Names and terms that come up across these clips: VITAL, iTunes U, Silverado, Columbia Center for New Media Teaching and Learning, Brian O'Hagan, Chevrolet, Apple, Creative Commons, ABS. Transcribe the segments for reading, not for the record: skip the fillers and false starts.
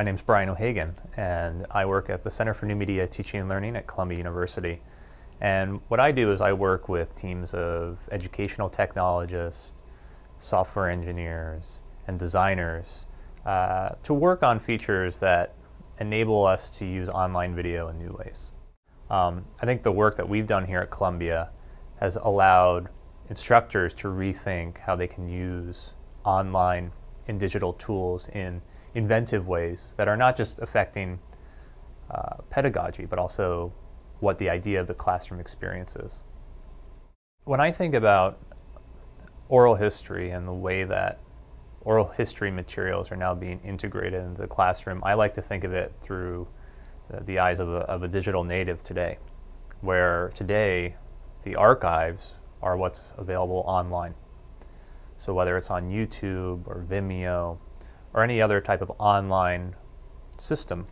My name's Brian O'Hagan, and I work at the Center for New Media Teaching and Learning at Columbia University. And what I do is I work with teams of educational technologists, software engineers, and designers to work on features that enable us to use online video in new ways. I think the work that we've done here at Columbia has allowed instructors to rethink how they can use online and digital tools in inventive ways that are not just affecting pedagogy, but also what the idea of the classroom experience is. When I think about oral history and the way that oral history materials are now being integrated into the classroom, I like to think of it through the eyes of a digital native today, where today the archives are what's available online. So whether it's on YouTube or Vimeo or any other type of online system,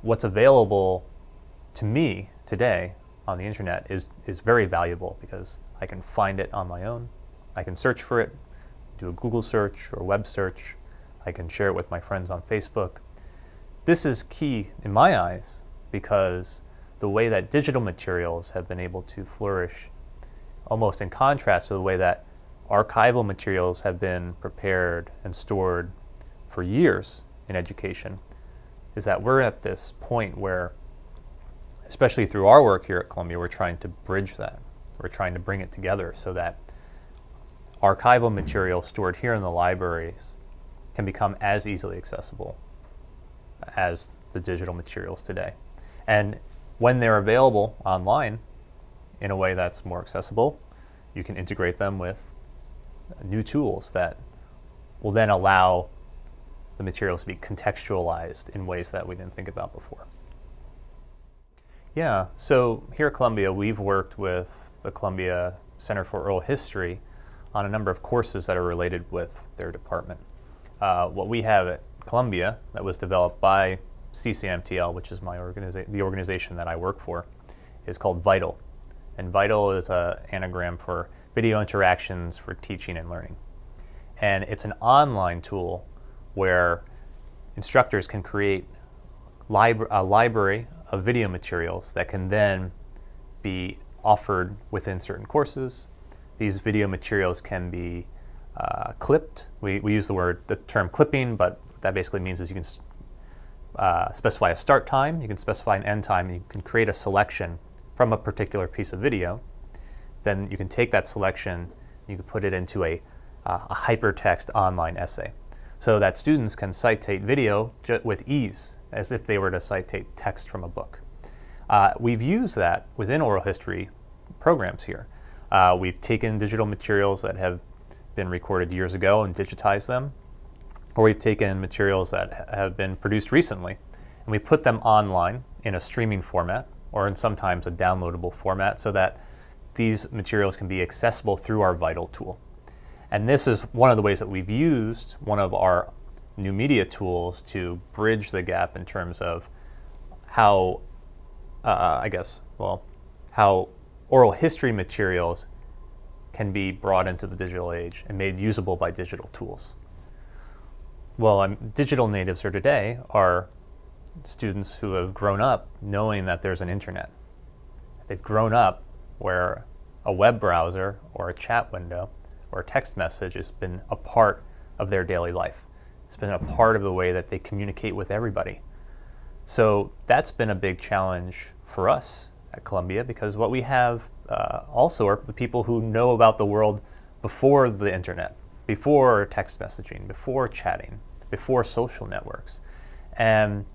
what's available to me today on the internet is very valuable because I can find it on my own. I can search for it, do a Google search or web search. I can share it with my friends on Facebook. This is key in my eyes because the way that digital materials have been able to flourish, almost in contrast to the way that archival materials have been prepared and stored for years in education, is that we're at this point where, especially through our work here at Columbia, we're trying to bridge that. We're trying to bring it together so that archival material stored here in the libraries can become as easily accessible as the digital materials today. And when they're available online in a way that's more accessible, you can integrate them with new tools that will then allow the materials to be contextualized in ways that we didn't think about before. Yeah, so here at Columbia, we've worked with the Columbia Center for Oral History on a number of courses that are related with their department. What we have at Columbia that was developed by CCMTL, which is the organization that I work for, is called VITAL. And VITAL is an anagram for Video Interactions for Teaching and Learning. And it's an online tool where instructors can create a library of video materials that can then be offered within certain courses. These video materials can be clipped. We use the term clipping, but what that basically means is you can specify a start time, you can specify an end time, and you can create a selection from a particular piece of video. Then you can take that selection and you can put it into a hypertext online essay so that students can citate video with ease as if they were to citate text from a book. We've used that within oral history programs here. We've taken digital materials that have been recorded years ago and digitized them, or we've taken materials that have been produced recently and we put them online in a streaming format or in sometimes a downloadable format so that these materials can be accessible through our VITAL tool. And this is one of the ways that we've used one of our new media tools to bridge the gap in terms of how, how oral history materials can be brought into the digital age and made usable by digital tools. Well, digital natives here today are students who have grown up knowing that there's an internet. They've grown up where a web browser or a chat window or a text message has been a part of their daily life. It's been a part of the way that they communicate with everybody. So that's been a big challenge for us at Columbia because what we have also are the people who know about the world before the internet, before text messaging, before chatting, before social networks. And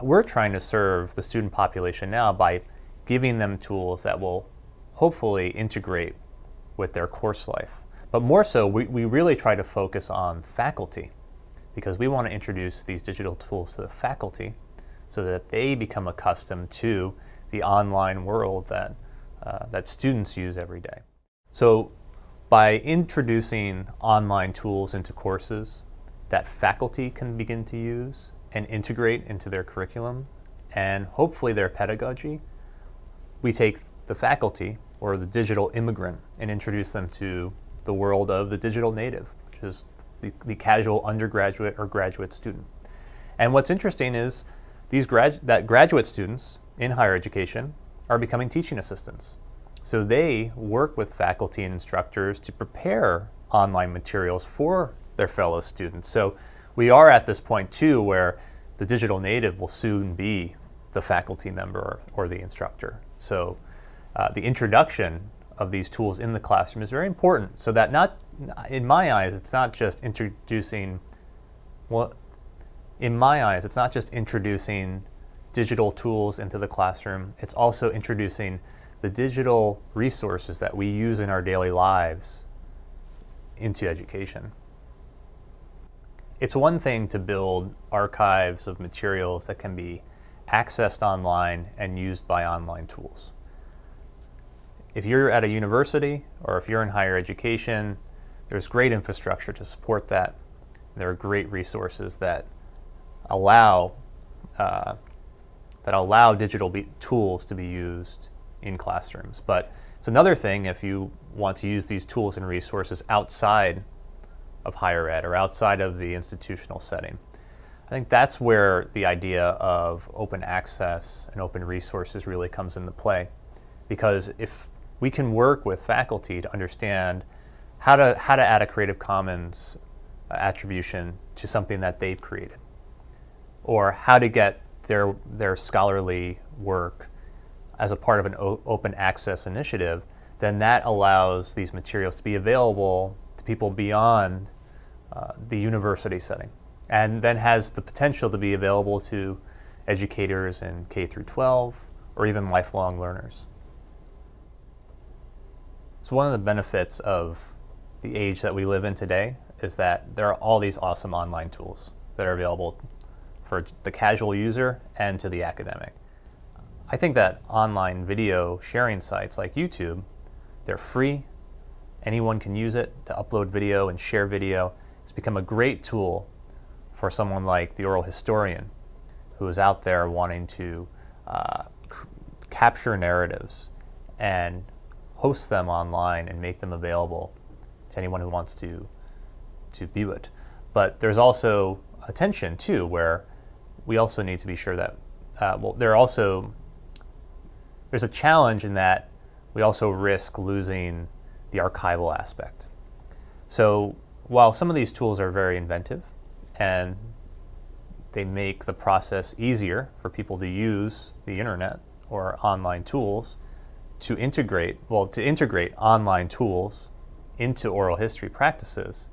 we're trying to serve the student population now by giving them tools that will hopefully integrate with their course life. But more so, we really try to focus on faculty because we want to introduce these digital tools to the faculty so that they become accustomed to the online world that, that students use every day. So by introducing online tools into courses that faculty can begin to use and integrate into their curriculum and hopefully their pedagogy, we take the faculty or the digital immigrant and introduce them to the world of the digital native, which is the casual undergraduate or graduate student. And what's interesting is these graduate students in higher education are becoming teaching assistants. So they work with faculty and instructors to prepare online materials for their fellow students. So we are at this point too where the digital native will soon be the faculty member or the instructor. So the introduction of these tools in the classroom is very important, so that not, in my eyes, it's not just introducing, well, in my eyes, it's not just introducing digital tools into the classroom, it's also introducing the digital resources that we use in our daily lives into education. It's one thing to build archives of materials that can be accessed online and used by online tools. If you're at a university or if you're in higher education, there's great infrastructure to support that. There are great resources that allow digital tools to be used in classrooms. But it's another thing if you want to use these tools and resources outside of higher ed or outside of the institutional setting. I think that's where the idea of open access and open resources really comes into play, because if we can work with faculty to understand how to add a Creative Commons attribution to something that they've created, or how to get their scholarly work as a part of an open access initiative, then that allows these materials to be available to people beyond the university setting, and then has the potential to be available to educators in K through 12 or even lifelong learners. So one of the benefits of the age that we live in today is that there are all these awesome online tools that are available for the casual user and to the academic. I think that online video sharing sites like YouTube, they're free. Anyone can use it to upload video and share video. It's become a great tool for someone like the oral historian who is out there wanting to capture narratives and host them online and make them available to anyone who wants to view it. But there's also a tension too, where we also need to be sure that there's a challenge in that we also risk losing the archival aspect. So while some of these tools are very inventive and they make the process easier for people to use the internet or online tools to integrate, well, to integrate online tools into oral history practices,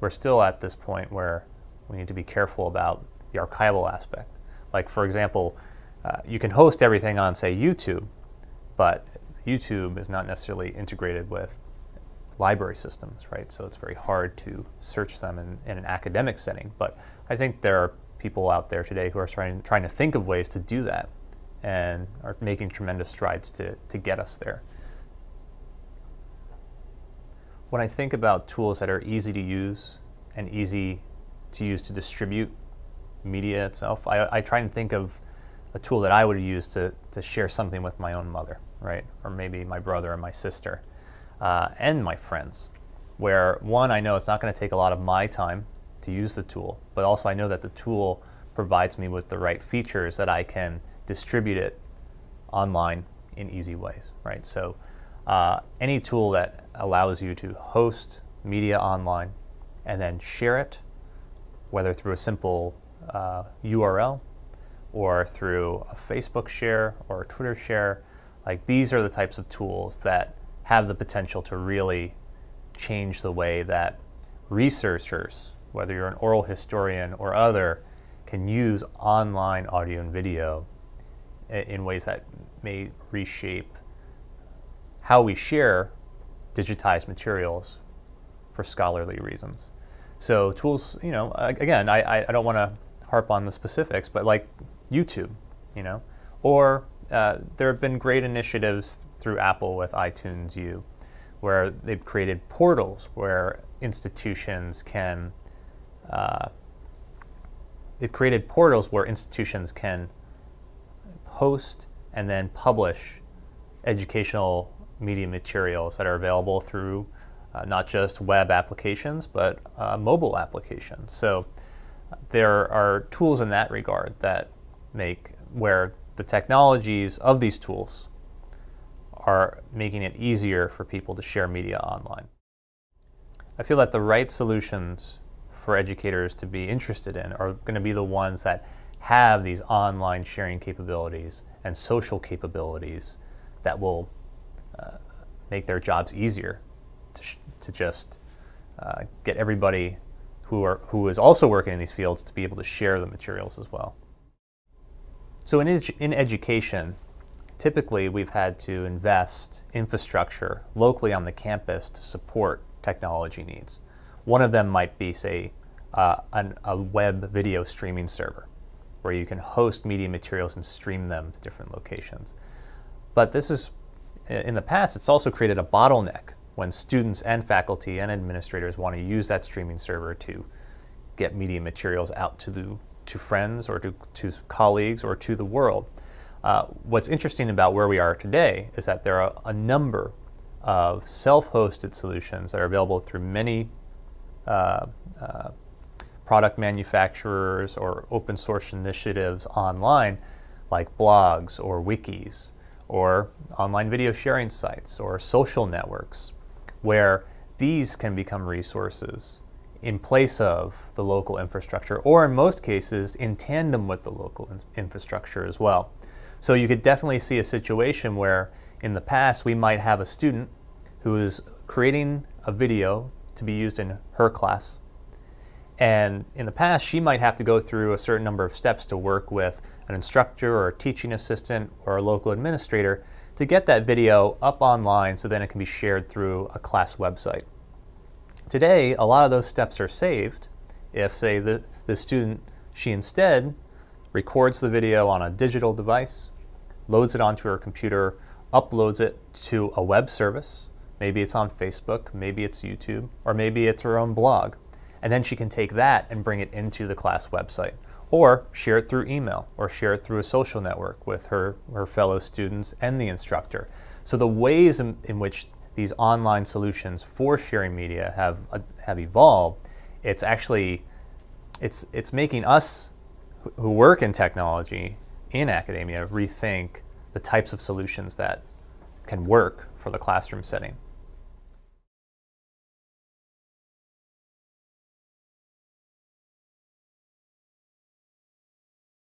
we're still at this point where we need to be careful about the archival aspect. Like, for example, you can host everything on, say, YouTube, but YouTube is not necessarily integrated with library systems, right? So it's very hard to search them in an academic setting. But I think there are people out there today who are trying to think of ways to do that and are making tremendous strides to get us there. When I think about tools that are easy to use and easy to use to distribute media itself, I try and think of a tool that I would use to share something with my own mother, right? Or maybe my brother and my sister and my friends, where one, I know it's not going to take a lot of my time to use the tool, but also I know that the tool provides me with the right features that I can distribute it online in easy ways, right? So any tool that allows you to host media online and then share it, whether through a simple URL or through a Facebook share or a Twitter share, like, these are the types of tools that have the potential to really change the way that researchers, whether you're an oral historian or other, can use online audio and video in ways that may reshape how we share digitized materials for scholarly reasons. So tools, you know, again, I don't want to harp on the specifics, but like YouTube, you know, or there have been great initiatives through Apple with iTunes U, where they've created portals where institutions can host and then publish educational media materials that are available through not just web applications, but mobile applications. So there are tools in that regard that make where the technologies of these tools are making it easier for people to share media online. I feel that the right solutions for educators to be interested in are going to be the ones that have these online sharing capabilities and social capabilities that will make their jobs easier to just get everybody who is also working in these fields to be able to share the materials as well. So in education, typically we've had to invest infrastructure locally on the campus to support technology needs. One of them might be, say, a web video streaming server where you can host media materials and stream them to different locations. But this is, in the past, it's also created a bottleneck when students and faculty and administrators want to use that streaming server to get media materials out to friends or to colleagues or to the world. What's interesting about where we are today is that there are a number of self-hosted solutions that are available through many product manufacturers or open source initiatives online, like blogs or wikis or online video sharing sites or social networks, where these can become resources in place of the local infrastructure, or in most cases in tandem with the local infrastructure as well. So you could definitely see a situation where in the past we might have a student who is creating a video to be used in her class, and in the past she might have to go through a certain number of steps to work with an instructor or a teaching assistant or a local administrator to get that video up online so then it can be shared through a class website. Today, a lot of those steps are saved if, say, the student, she instead records the video on a digital device, loads it onto her computer, uploads it to a web service. Maybe it's on Facebook, maybe it's YouTube, or maybe it's her own blog. And then she can take that and bring it into the class website, or share it through email, or share it through a social network with her fellow students and the instructor. So the ways in which these online solutions for sharing media have evolved, it's actually, it's making us who work in technology, in academia, rethink the types of solutions that can work for the classroom setting.